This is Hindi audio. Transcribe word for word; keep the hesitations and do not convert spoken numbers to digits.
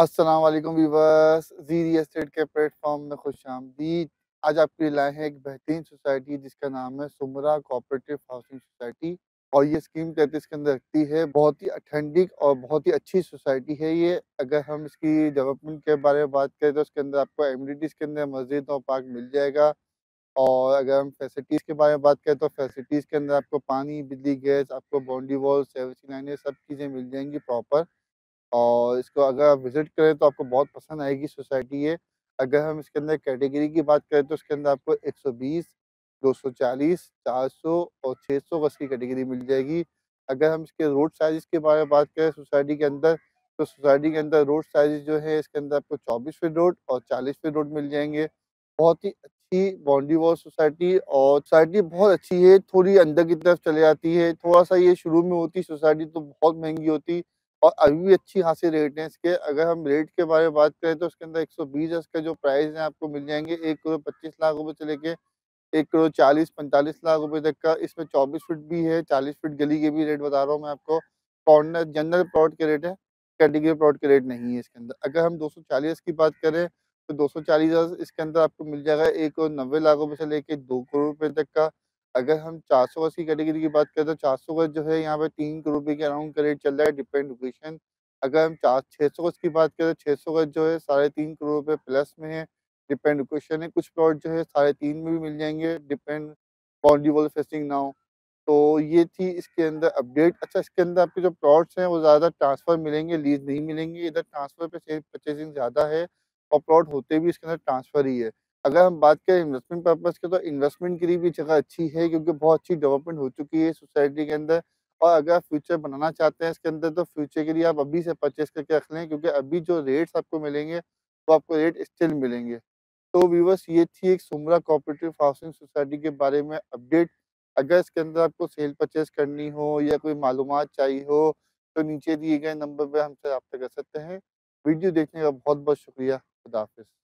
अस्सलाम वालेकुम व्यूअर्स, ज़ी रियल एस्टेट के प्लेटफॉर्म में खुश आमदीद। आज आपके लिए लाए हैं एक बेहतरीन सोसाइटी जिसका नाम है सुमरा कोऑपरेटिव हाउसिंग सोसाइटी और ये स्कीम तैंतीस के अंदर रखती है। बहुत ही अथेंटिक और बहुत ही अच्छी सोसाइटी है ये। अगर हम इसकी डेवलपमेंट के बारे में बात करें तो उसके अंदर आपको एमिनिटीज़ के अंदर मस्जिद और पार्क मिल जाएगा, और अगर हम फैसिलिटीज़ के बारे में बात करें तो फैसिलिटीज़ के अंदर आपको पानी, बिजली, गैस, आपको बाउंड्री वॉल, सर्विसिंग लाइनें, सब चीज़ें मिल जाएंगी प्रॉपर। और इसको अगर आप विज़िट करें तो आपको बहुत पसंद आएगी सोसाइटी है। अगर हम इसके अंदर कैटेगरी की बात करें तो इसके अंदर आपको एक सौ बीस, दो सौ चालीस, चार सौ और छः सौ गज की कैटेगरी मिल जाएगी। अगर हम इसके रोड साइज़ के बारे में बात करें सोसाइटी के अंदर तो सोसाइटी के अंदर रोड साइज़ जो है इसके अंदर आपको चौबीस फीट रोड और चालीस फीट रोड मिल जाएंगे। बहुत ही अच्छी बाउंड्री वॉल सोसाइटी और सोसाइटी बहुत अच्छी है। थोड़ी अंदर की तरफ चले जाती है, थोड़ा सा ये शुरू में होती सोसाइटी तो बहुत महंगी होती और अभी भी अच्छी खासी रेट है इसके। अगर हम रेट के बारे में बात करें तो उसके अंदर एक सौ बीस गज का जो प्राइस है आपको मिल जाएंगे एक करोड़ पच्चीस लाख रुपए से लेके एक करोड़ चालीस पैंतालीस लाख रुपए तक का। इसमें चौबीस फीट भी है, चालीस फीट गली के भी रेट बता रहा हूँ मैं आपको। कॉर्नर जनरल प्लॉट के रेट है, कैटेगरी प्लॉट के रेट नहीं है इसके अंदर। अगर हम दो सौ चालीस की बात करें तो दो सौ चालीस गज इसके अंदर आपको मिल जाएगा एक करोड़ नब्बे लाख रुपये से लेके दो करोड़ रुपये तक का। अगर हम चार सौ गज की कैटेगरी की बात करें तो चार सौ गज जो है यहाँ पे तीन करोड़ रुपये के अराउंड का रेट चल रहा है, डिपेंड लोकेशन। अगर हम चार छः सौ गज की बात करें तो छः सौ गज जो है साढ़े तीन करोड़ रुपये प्लस में है, डिपेंड लोकेशन है। कुछ प्लॉट जो है साढ़े तीन में भी मिल जाएंगे, डिपेंड बाउंड्री वॉल फेसिंग ना हो। तो ये थी इसके अंदर अपडेट। अच्छा, इसके अंदर आपके जो प्लॉट्स हैं वो ज़्यादा ट्रांसफ़र मिलेंगे, लीज नहीं मिलेंगे। इधर ट्रांसफ़र पर परचेजिंग ज़्यादा है और प्लॉट होते भी इसके अंदर ट्रांसफ़र ही है। अगर हम बात करें इन्वेस्टमेंट पर्पस के तो इन्वेस्टमेंट के लिए भी जगह अच्छी है क्योंकि बहुत अच्छी डेवलपमेंट हो चुकी है सोसाइटी के अंदर। और अगर आप फ्यूचर बनाना चाहते हैं इसके अंदर तो फ्यूचर के लिए आप अभी से परचेस करके रख लें क्योंकि अभी जो रेट्स आपको मिलेंगे वो आपको रेट स्टिल मिलेंगे। तो व्यूअर्स, ये थी एक सुमरा कोऑपरेटिव हाउसिंग सोसाइटी के बारे में अपडेट। अगर इसके अंदर आपको सेल परचेस करनी हो या कोई मालूमात चाहिए हो तो नीचे दिए गए नंबर पर हमसे रब्ता कर सकते हैं। वीडियो देखने का बहुत बहुत शुक्रिया। खुदा हाफिज़।